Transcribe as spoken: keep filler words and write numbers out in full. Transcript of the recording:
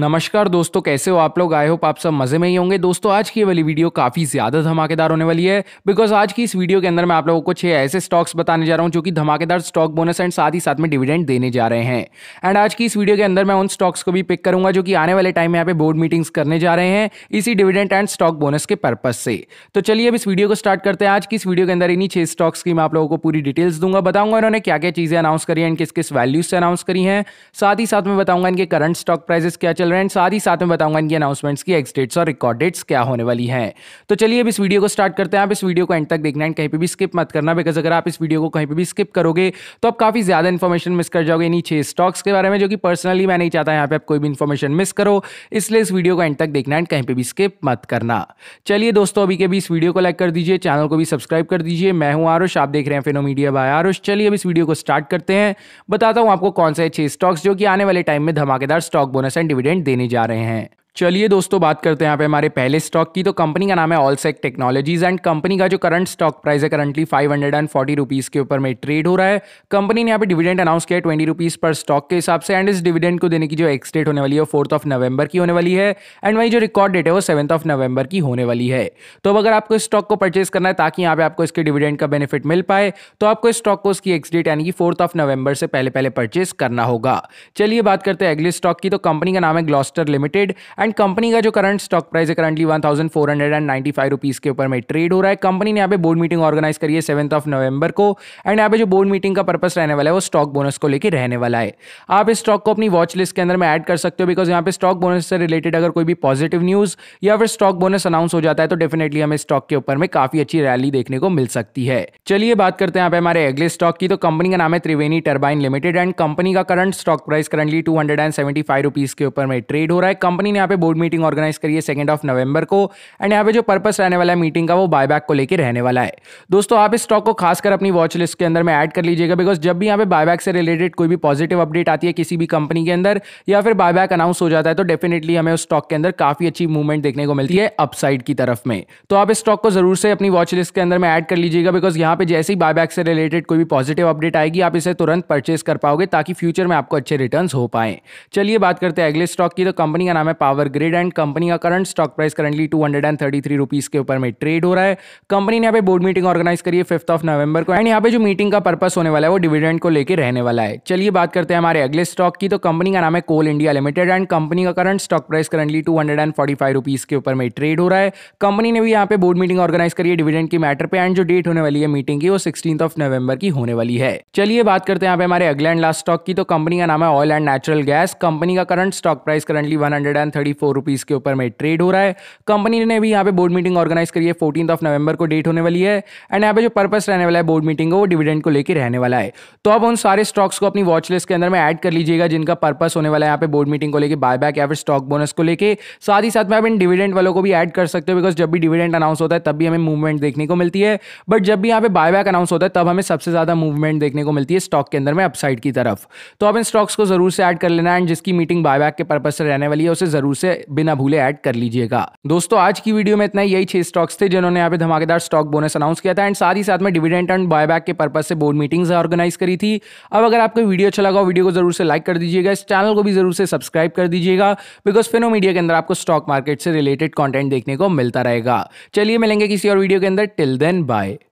नमस्कार दोस्तों, कैसे हो आप लोग। आई होप आप सब मजे में ही होंगे। दोस्तों आज की वाली वीडियो काफ़ी ज़्यादा धमाकेदार होने वाली है, बिकॉज आज की इस वीडियो के अंदर मैं आप लोगों को छह ऐसे स्टॉक्स बताने जा रहा हूं जो कि धमाकेदार स्टॉक बोनस एंड साथ ही साथ में डिविडेंड देने जा रहे हैं। एंड आज की इस वीडियो के अंदर मैं उन स्टॉक्स को भी पिक करूंगा जो कि आने वाले टाइम में यहाँ पे बोर्ड मीटिंग्स करने जा रहे हैं, इसी डिविडेंड एंड स्टॉक बोनस के पर्पज से। तो चलिए अब इस वीडियो को स्टार्ट करते हैं। आज की इस वीडियो के अंदर इन्हीं छह स्टॉक्स की मैं आप लोगों को पूरी डिटेल्स दूंगा, बताऊंगा उन्होंने क्या क्या चीज़ें अनाउंस करी हैं, किस किस वैल्यूज से अनाउंस करी हैं, साथ ही साथ में बताऊंगा इनके करंट स्टॉक प्राइसेस क्या चल रहे हैं, साथ ही साथ में बताऊंगा इनकी अनाउंसमेंट्स की एक्स डेट्स और रिकॉर्ड डेट्स क्या होने वाली हैं। तो चलिए अब इस वीडियो को स्टार्ट करते हैं। आप इस वीडियो को एंड तक देखना है, कहीं पे भी स्किप मत करना, बिकॉज अगर आप इस वीडियो को कहीं पे भी स्किप करोगे तो आप काफी ज्यादा इन्फॉर्मेशन मिस कर जाओगे इन्हीं छह स्टॉक्स के बारे में, जो कि पर्सनली मैं नहीं चाहता यहाँ पे आप कोई भी इन्फॉर्मेशन मिस करो, इसलिए इस वीडियो को एंड तक देखना है, कहीं पे भी स्किप मत करना। चलिए दोस्तों अभी के भी इस वीडियो को लाइक कर दीजिए, चैनल को भी सब्सक्राइब कर दीजिए। मैं हूं आरुष, आप देख रहे हैं फेनोमीडिया बाय आरुष। चलिए अब इस वीडियो को स्टार्ट करते हैं, बताता हूं आपको कौन से छह स्टॉक्स जो कि आने वाले टाइम में धमाकेदार स्टॉक बोनस एंड डिविडेंड देने जा रहे हैं। चलिए दोस्तों बात करते हैं यहाँ पे हमारे पहले स्टॉक की। तो कंपनी का नाम है all sec technologies and company का जो करंट स्टॉक प्राइस है currently five hundred and forty rupees के ऊपर में ट्रेड हो रहा है। कंपनी ने यहाँ पे डिविडेंड अनाउंस किया है ट्वेंटी रुपीज़ पर स्टॉक के हिसाब से, एंड इस डिविडेंड को देने की जो एक्सडेट होने वाली है फोर्थ ऑफ नवंबर की होने वाली है, एंड वही जो रिकॉर्ड डेट है वो सेवन्थ ऑफ नवंबर की होने वाली है। तो अगर आपको इस स्टॉक को परचेज करना है ताकि यहाँ पे आपको इसके डिविडेंड का बेनिफिट मिल पाए, तो आपको इस स्टॉक को उसकी एक्सडेट यानी कि फोर्थ ऑफ नवंबर से पहले पहले परचेज करना होगा। चलिए बात करते हैं अगले स्टॉक की। तो कंपनी का नाम है ग्लॉस्टर लिमिटेड एंड कंपनी का जो करंट स्टॉक प्राइस है currently one thousand four hundred ninety five rupees के ऊपर में ट्रेड हो रहा है। कंपनी ने यहाँ पे बोर्ड मीटिंग ऑर्गेनाइज करी है सेवन्थ ऑफ नवंबर को, एंड यहाँ पे जो बोर्ड मीटिंग का पर्पस रहने वाला है वो स्टॉक बोनस को लेकर रहने वाला है। आप इस स्टॉक को अपनी वॉच लिस्ट के अंदर में ऐड कर सकते हो, बिकॉज यहाँ पे स्टॉक बोनस से रिलेटेड अगर कोई भी पॉजिटिव न्यूज या फिर स्टॉक बोनस अनाउंस हो जाता है तो डेफिनेटली हमें स्टॉक के ऊपर में काफी अच्छी रैली देखने को मिल सकती है। चलिए बात करते हैं यहाँ पे हमारे अगले स्टॉक की। तो कंपनी का नाम है Triveni turbine limited and company का current stock price currently two hundred and seventy five rupees के ऊपर में ट्रेड हो रहा है। कंपनी ने यहाँ पे बोर्ड मीटिंग ऑर्गेनाइज करी है सेकंड ऑफ नवंबर को, एंड यहाँ पे जो पर्पस रहने वाला है मीटिंग का वो बायबैक को लेकर रहने वाला है। दोस्तों आप इस स्टॉक को खासकर अपनी वॉच लिस्ट के अंदर में ऐड कर लीजिएगा, बिकॉज जब भी यहाँ पे बायबैक से रिलेटेड कोई भी पॉजिटिव अपडेट आती है किसी भी कंपनी के अंदर या फिर बायबैक अनाउंस हो जाता है तो डेफिनेटली हमें उस स्टॉक के अंदर काफी अच्छी मूवमेंट देखने को मिलती है अपसाइड की तरफ में। तो आप इस स्टॉक को जरूर से अपनी वॉच लिस्ट के अंदर में ऐड कर लीजिएगा, बिकॉज यहाँ पे जैसे ही बायबैक से रिलेटेड कोई भी पॉजिटिव अपडेट आएगी आप इसे तुरंत परचेस कर पाओगे ताकि फ्यूचर में आपको अच्छे रिटर्न हो पाए। चलिए बात करते हैं अगले स्टॉक की। तो कंपनी का नाम है पावर ग्रिड एंड कंपनी का current stock price currently two hundred thirty three rupees के ऊपर में ट्रेड हो रहा है। कंपनी ने यहाँ पे बोर्ड मीटिंग ऑर्गेनाइज करी है फिफ्थ ऑफ नवंबर को, एंड यहाँ पे जो मीटिंग का पर्पस होने वाला है वो डिविडेंड को लेकर रहने वाला है। चलिए बात करते हैं हमारे अगले स्टॉक की। तो कंपनी का नाम है कोल इंडिया लिमिटेड एंड कंपनी का current stock price currently two hundred and forty five rupees के ऊपर में ट्रेड हो रहा है। कंपनी ने भी यहाँ पे बोर्ड मीटिंग ऑर्गेनाइज करी है डिविडेंड की मैटर पे, एंड जो डेट होने वाली है मीटिंग की वो सिक्सटीन ऑफ नवंबर की होने वाली है। चलिए बात करते हैं यहाँ पे हमारे अगले एंड लास्ट स्टॉक की। तो कंपनी का नाम है oil and natural gas. Company का current stock price currently one hundred and thirty four rupees के ऊपर में ट्रेड हो रहा है। कंपनी ने भी यहाँ पे बोर्ड मीटिंग ऑर्गेनाइज करी है फोर्टीन ऑफ नवंबर को डेट होने वाली है, एंड यहाँ पे जो पर्पस रहने वाला है बोर्ड मीटिंग का वो डिविडेंड को लेकर रहने वाला है। तो आप उन सारे स्टॉक्स को अपनी वॉच लिस्ट के अंदर में ऐड कर लीजिएगा जिनका पर्पस होने वाला है यहाँ पे बोर्ड मीटिंग को लेकर बायबैक या फिर स्टॉक बोनस को लेकर। साथ ही साथ में आप इन डिविडेंड वालों को भी ऐड कर सकते हो, बिकॉज जब भी डिविडेंड अनाउंस होता है तब भी हमें मूवमेंट देखने को मिलती है, बट जब भी यहाँ पे बायबैक अनाउंस होता है तब हमें सबसे ज्यादा मूवमेंट देखने को मिलती है स्टॉक के अंदर में अपसाइड की तरफ। तो आप इन स्टॉक्स को जरूर से ऐड कर लेना, एंड जिसकी मीटिंग बायबैक के पर्पस से रहने वाली है उसे जरूर से बिना भूले ऐड कर लीजिएगा। दोस्तों आज की वीडियो में इतना ही। यही छह स्टॉक्स थे जिन्होंने यहाँ पे धमाकेदार स्टॉक बोनस अनाउंस किया था, एंड साथ ही साथ में डिविडेंड एंड बायबैक के पर्पस से बोर्ड मीटिंग्स ऑर्गेनाइज करी थी। अब अगर आपको वीडियो अच्छा लगा वीडियो को जरूर से लाइक कर दीजिएगा, इस चैनल को भी जरूर से सब्सक्राइब कर दीजिएगा, बिकॉज फेनो मीडिया के अंदर आपको स्टॉक मार्केट से रिलेटेड कॉन्टेंट देखने को मिलता रहेगा। चलिए मिलेंगे किसी और वीडियो के अंदर, टिल देन बाय।